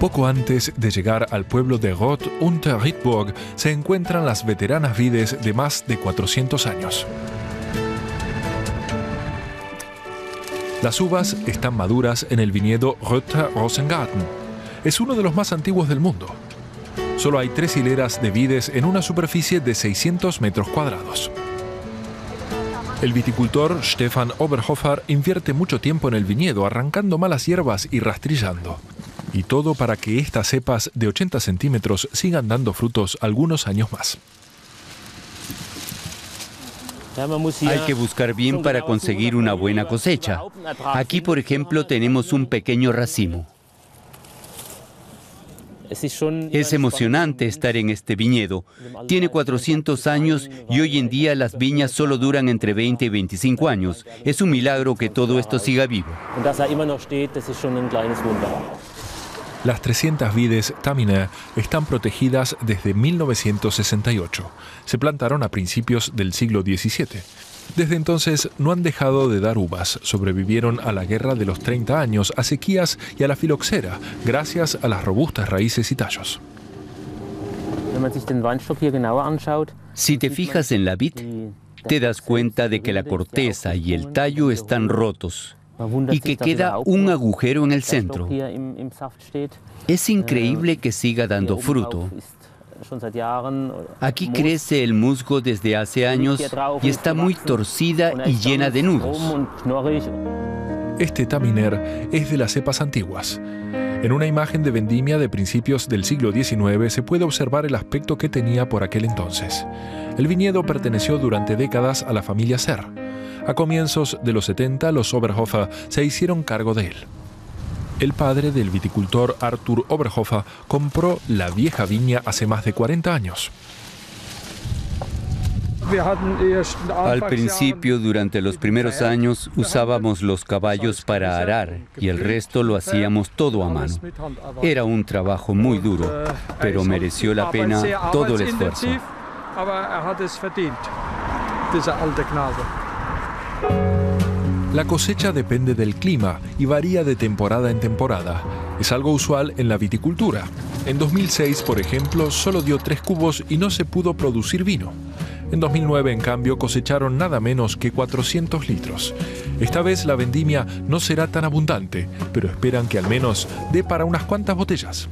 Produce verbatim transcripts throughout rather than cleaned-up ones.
Poco antes de llegar al pueblo de Rhodt unter Rietburg se encuentran las veteranas vides de más de cuatrocientos años. Las uvas están maduras en el viñedo Rhodter Rosengarten. Es uno de los más antiguos del mundo. Solo hay tres hileras de vides en una superficie de seiscientos metros cuadrados. El viticultor Stefan Oberhofer invierte mucho tiempo en el viñedo, arrancando malas hierbas y rastrillando. Y todo para que estas cepas de ochenta centímetros sigan dando frutos algunos años más. Hay que buscar bien para conseguir una buena cosecha. Aquí, por ejemplo, tenemos un pequeño racimo. Es emocionante estar en este viñedo. Tiene cuatrocientos años y hoy en día las viñas solo duran entre veinte y veinticinco años. Es un milagro que todo esto siga vivo. Las trescientas vides Tamina están protegidas desde mil novecientos sesenta y ocho. Se plantaron a principios del siglo diecisiete. Desde entonces no han dejado de dar uvas. Sobrevivieron a la guerra de los treinta años, a sequías y a la filoxera, gracias a las robustas raíces y tallos. Si te fijas en la vid, te das cuenta de que la corteza y el tallo están rotos y que queda un agujero en el centro. Es increíble que siga dando fruto. Aquí crece el musgo desde hace años y está muy torcida y llena de nudos. Este Taminer es de las cepas antiguas. En una imagen de vendimia de principios del siglo diecinueve se puede observar el aspecto que tenía por aquel entonces. El viñedo perteneció durante décadas a la familia Ser. A comienzos de los setenta, los Oberhofer se hicieron cargo de él. El padre del viticultor Arthur Oberhofer compró la vieja viña hace más de cuarenta años. Al principio, durante los primeros años, usábamos los caballos para arar y el resto lo hacíamos todo a mano. Era un trabajo muy duro, pero mereció la pena todo el esfuerzo. La cosecha depende del clima y varía de temporada en temporada. Es algo usual en la viticultura. En dos mil seis, por ejemplo, solo dio tres cubos y no se pudo producir vino. En dos mil nueve, en cambio, cosecharon nada menos que cuatrocientos litros. Esta vez la vendimia no será tan abundante, pero esperan que al menos dé para unas cuantas botellas.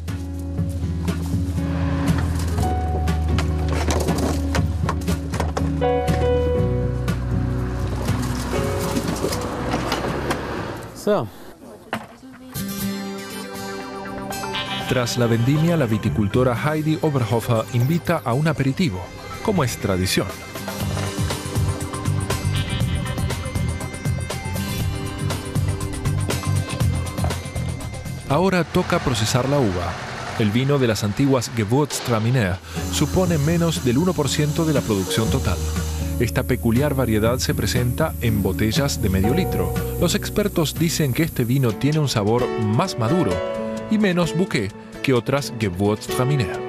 Tras la vendimia, la viticultora Heidi Oberhofer invita a un aperitivo, como es tradición. Ahora toca procesar la uva. El vino de las antiguas Gewürztraminer supone menos del uno por ciento de la producción total. Esta peculiar variedad se presenta en botellas de medio litro. Los expertos dicen que este vino tiene un sabor más maduro y menos bouquet que otras Gewürztraminer.